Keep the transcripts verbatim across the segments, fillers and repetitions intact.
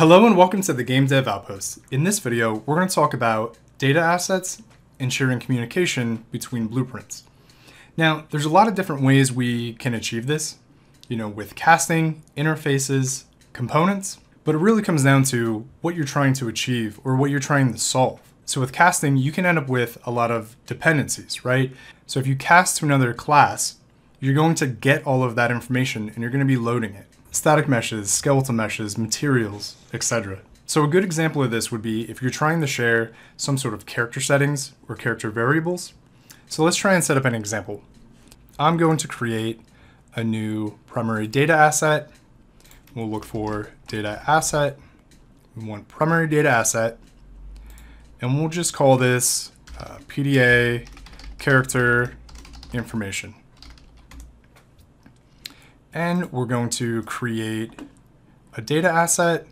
Hello and welcome to the Game Dev Outpost. In this video, we're going to talk about data assets and sharing communication between blueprints. Now, there's a lot of different ways we can achieve this, you know, with casting, interfaces, components, but it really comes down to what you're trying to achieve or what you're trying to solve. So with casting, you can end up with a lot of dependencies, right? So if you cast to another class, you're going to get all of that information and you're going to be loading it. Static meshes, skeletal meshes, materials, et cetera. So a good example of this would be if you're trying to share some sort of character settings or character variables. So let's try and set up an example. I'm going to create a new primary data asset. We'll look for data asset. We want primary data asset. And we'll just call this uh, P D A character information. And we're going to create a data asset,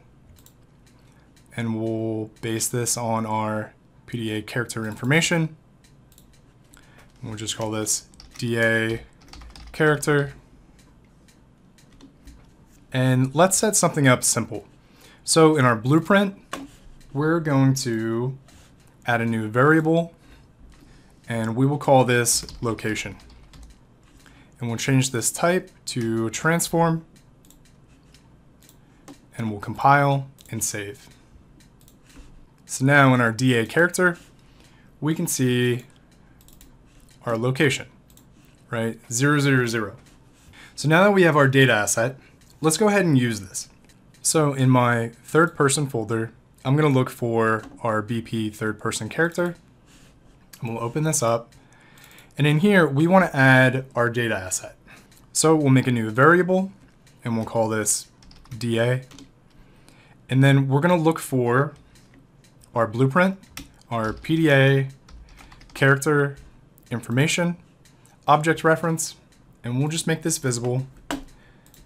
and we'll base this on our P D A character information. And we'll just call this D A character. And let's set something up simple. So in our blueprint, we're going to add a new variable, and we will call this location. And we'll change this type to transform, and we'll compile and save. So now in our D A character, we can see our location, right? Zero, zero, zero. So now that we have our data asset, let's go ahead and use this. So in my third person folder, I'm gonna look for our B P third person character, and we'll open this up. And in here, we want to add our data asset. So we'll make a new variable, and we'll call this D A. And then we're going to look for our blueprint, our P D A character information, object reference, and we'll just make this visible,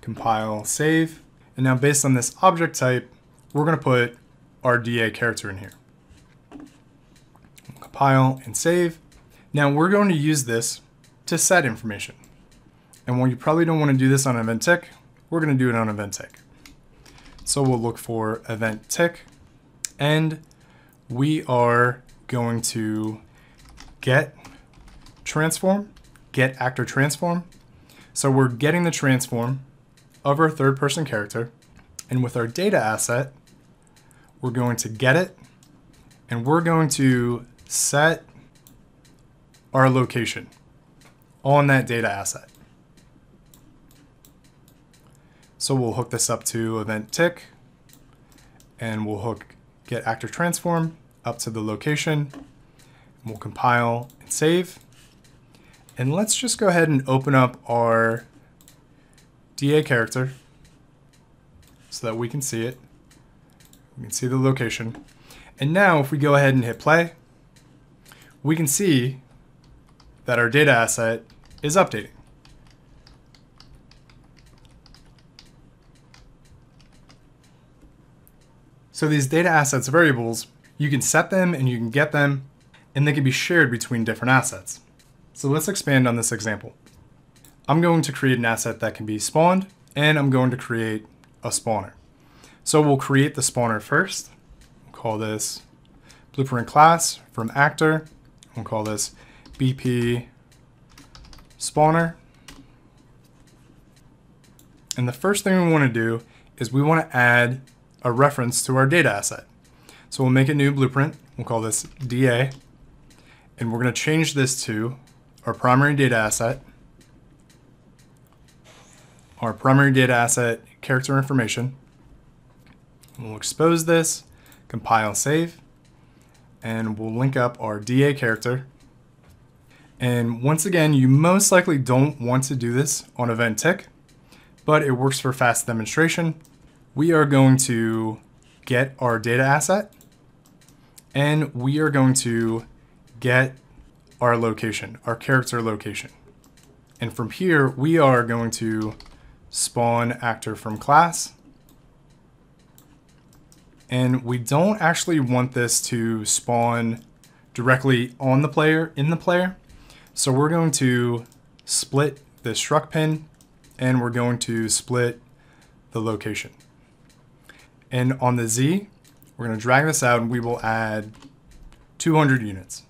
compile, save. And now based on this object type, we're going to put our D A character in here. We'll compile and save. Now we're going to use this to set information. And while you probably don't want to do this on event tick, we're going to do it on event tick. So we'll look for event tick, and we are going to get transform, get actor transform. So we're getting the transform of our third person character. And with our data asset, we're going to get it, and we're going to set our location on that data asset. So we'll hook this up to event tick, and we'll hook get actor transform up to the location, and we'll compile and save. And let's just go ahead and open up our D A character so that we can see it. We can see the location. And now if we go ahead and hit play, we can see that our data asset is updating. So these data assets variables, you can set them and you can get them, and they can be shared between different assets. So let's expand on this example. I'm going to create an asset that can be spawned, and I'm going to create a spawner. So we'll create the spawner first. We'll call this blueprint class from actor. We'll call this B P spawner. And the first thing we want to do is we want to add a reference to our data asset. So we'll make a new blueprint. We'll call this D A. And we're going to change this to our primary data asset, our primary data asset character information. And we'll expose this, compile, save, and we'll link up our D A character. And once again, you most likely don't want to do this on event tick, but it works for fast demonstration. We are going to get our data asset, and we are going to get our location, our character location. And from here, we are going to spawn actor from class. And we don't actually want this to spawn directly on the player, in the player. So we're going to split the struct pin, and we're going to split the location. And on the Z, we're going to drag this out and we will add two hundred units.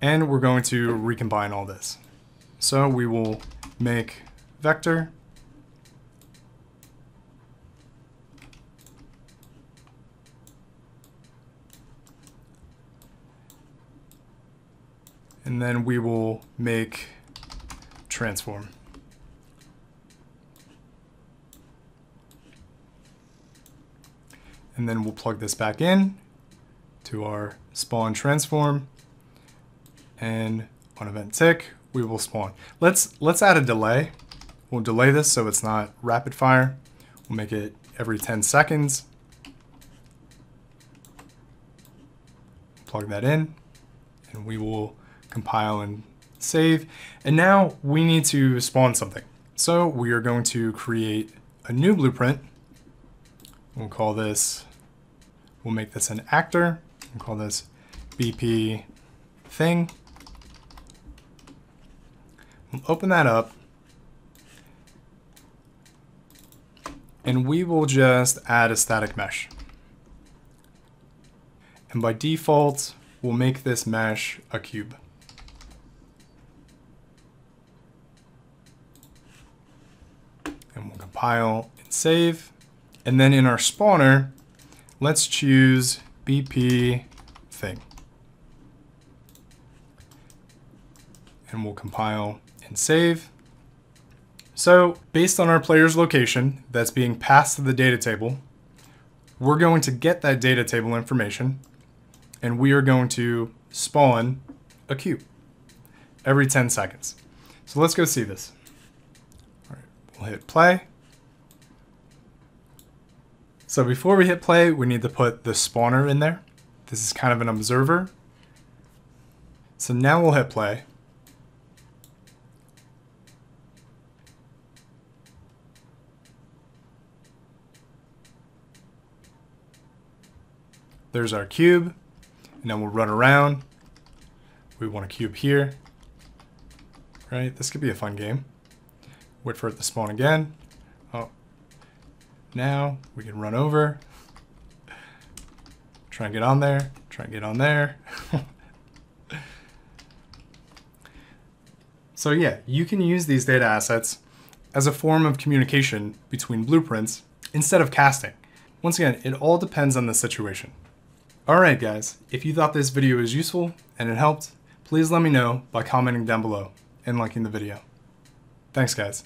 And we're going to recombine all this. So we will make vector. And then we will make transform. And then we'll plug this back in to our spawn transform. And on event tick, we will spawn. Let's let's add a delay. We'll delay this so it's not rapid fire. We'll make it every ten seconds. Plug that in, and we will compile and save. And now we need to spawn something. So we are going to create a new blueprint. We'll call this, we'll make this an actor. We'll call this B P thing. We'll open that up. And we will just add a static mesh. And by default, we'll make this mesh a cube. And we'll compile and save. And then in our spawner, let's choose B P thing. And we'll compile and save. So based on our player's location that's being passed to the data table, we're going to get that data table information and we are going to spawn a cube every ten seconds. So let's go see this. All right, we'll hit play. So before we hit play, we need to put the spawner in there. This is kind of an observer. So now we'll hit play. There's our cube. And then we'll run around. We want a cube here. Right? This could be a fun game. Wait for it to spawn again. Oh. Now we can run over, try and get on there, try and get on there. So yeah, you can use these data assets as a form of communication between blueprints instead of casting. Once again, it all depends on the situation. All right, guys, if you thought this video was useful and it helped, please let me know by commenting down below and liking the video. Thanks, guys.